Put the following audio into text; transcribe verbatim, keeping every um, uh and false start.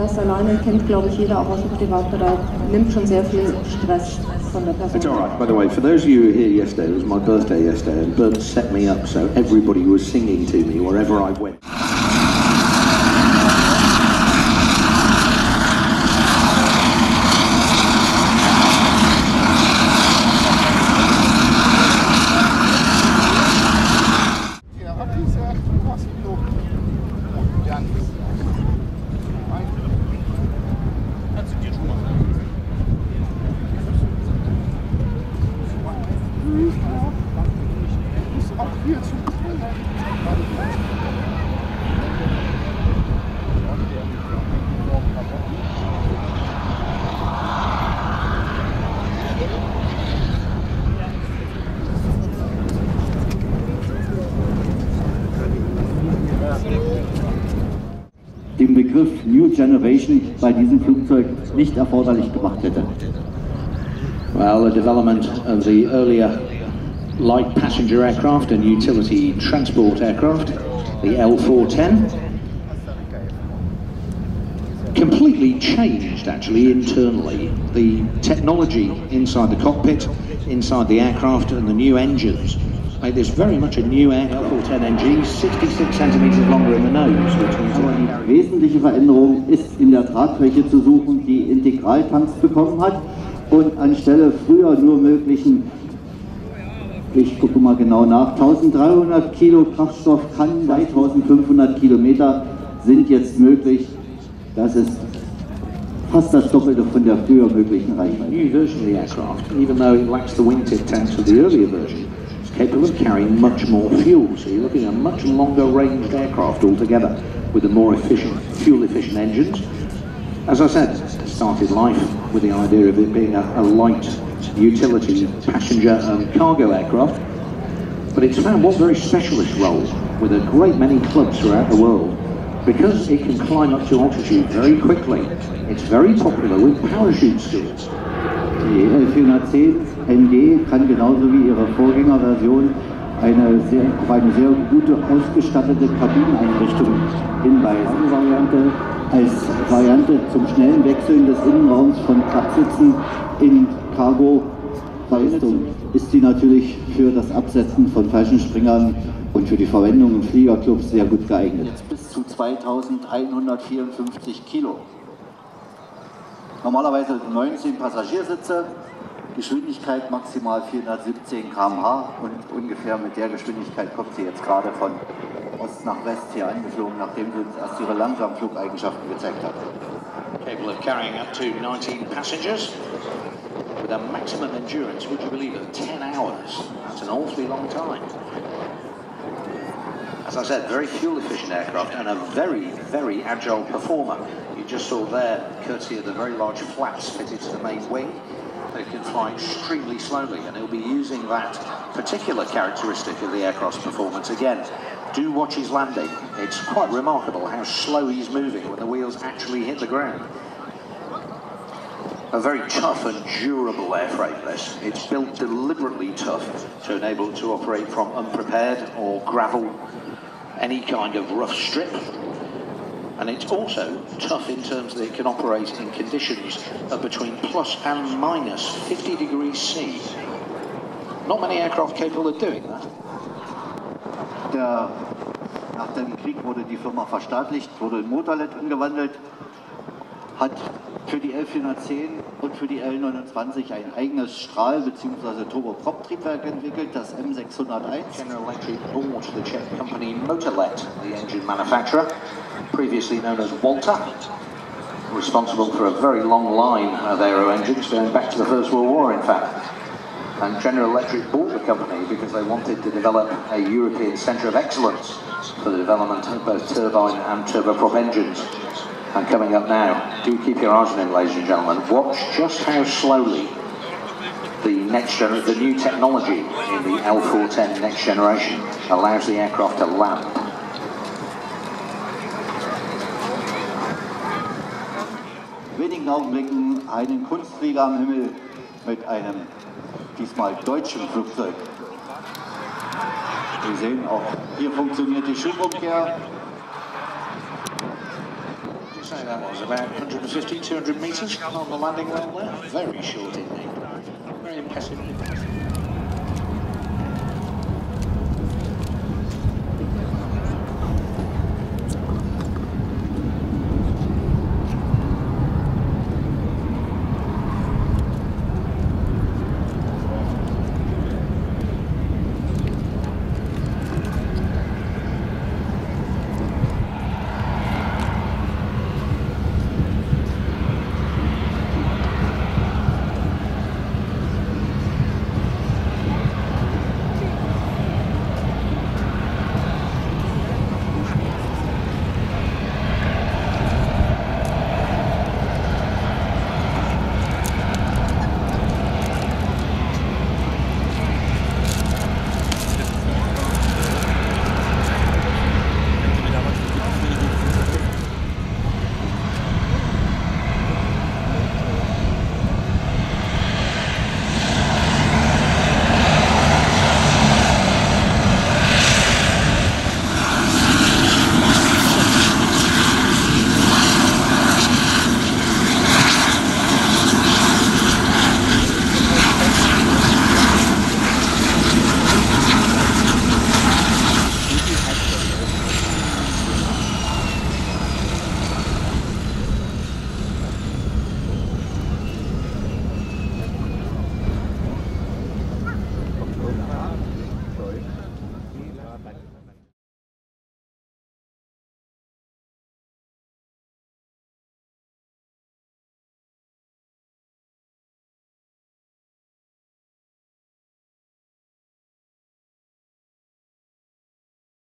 das alleine kennt, glaube ich, jeder auch aus dem Privatbereich, nimmt schon sehr viel Stress von der Person. It's alright, by the way, for those of you who were here yesterday, it was my birthday yesterday, and Bert set me up so everybody was singing to me wherever I went. Den Begriff New Generation bei diesem Flugzeug nicht erforderlich gemacht hätte. Well, the development of the earlier light passenger aircraft and utility transport aircraft, the L four ten, completely changed actually internally. The technology inside the cockpit, inside the aircraft, and the new engines made this very much a new L four ten N G, sixty-six centimeters longer in the nose. Die wesentliche Veränderung ist in der Tragfläche zu suchen, die Integraltanks bekommen hat und anstelle früher nur möglichen, ich gucke mal genau nach, dreizehnhundert Kilo Kraftstoff kann bei eintausendfünfhundert Kilometer sind jetzt möglich. Das ist fast das Doppelte von der früher möglichen Reichweite. New version of the aircraft, even though it lacks the wingtip tanks of the earlier version, capable of carrying much more fuel, so you're looking at a much longer ranged aircraft altogether with the more efficient, fuel efficient engines. As I said, it started life with the idea of it being a, a light utility passenger and cargo aircraft, but it's found one very specialist role with a great many clubs throughout the world. Because it can climb up to altitude very quickly, it's very popular with parachute skills. Die L four ten N G kann genauso wie ihre Vorgängerversion eine sehr, auf eine sehr gute ausgestattete Kabineneinrichtung hinweisen. Die Variante als Variante zum schnellen Wechseln des Innenraums von Klappsitzen in Cargo-Verwendung ist sie natürlich für das Absetzen von falschen Springern und für die Verwendung in Fliegerclubs sehr gut geeignet. Jetzt bis zu zweitausendeinhundertvierundfünfzig Kilo. Normalerweise neunzehn Passagiersitze, Geschwindigkeit maximal vierhundertsiebzehn Kilometer pro Stunde und ungefähr mit der Geschwindigkeit kommt sie jetzt gerade von Ost nach West hier angeflogen, nachdem sie uns erst ihre langsamen Flugeigenschaften gezeigt hat. Capable of carrying up to nineteen passengers with a maximum endurance, would you believe it, ten hours. That's an awfully long time. As I said, very fuel efficient aircraft and a very, very agile performer. You just saw there, courtesy of the very large flaps fitted to the main wing, they can fly extremely slowly, and he'll be using that particular characteristic of the aircraft's performance again. Do watch his landing. It's quite remarkable how slow he's moving when the wheels actually hit the ground. A very tough and durable airframe, this. It's built deliberately tough to enable it to operate from unprepared or gravel, any kind of rough strip, and it's also tough in terms that it can operate in conditions of between plus and minus fifty degrees C. Not many aircraft capable of doing that. Der, nach dem Krieg wurde die Firma verstaatlicht, wurde in Motorlet umgewandelt, hat für die L vierhundertzehn und für die L neunundzwanzig ein eigenes Strahl- bzw. Turboprop-Triebwerk entwickelt, das M sechshunderteins. General Electric bought the Czech company Motorlet, the engine manufacturer, previously known as Walter, responsible for a very long line of aero engines going back to the First World War, in fact. And General Electric bought the company because they wanted to develop a European centre of excellence for the development of both turbine and turboprop engines. And coming up now, do keep your eyes on him, ladies and gentlemen. Watch just how slowly the next gen the new technology in the L four ten next generation allows the aircraft to land. In wenigen Augenblicken einen Kunstflieger am Himmel mit einem diesmal deutschen Flugzeug. Wir sehen auch, hier funktioniert die Schubumkehr. So that was about one hundred fifty, two hundred metres on the landing line there. Very short indeed. Very impressive.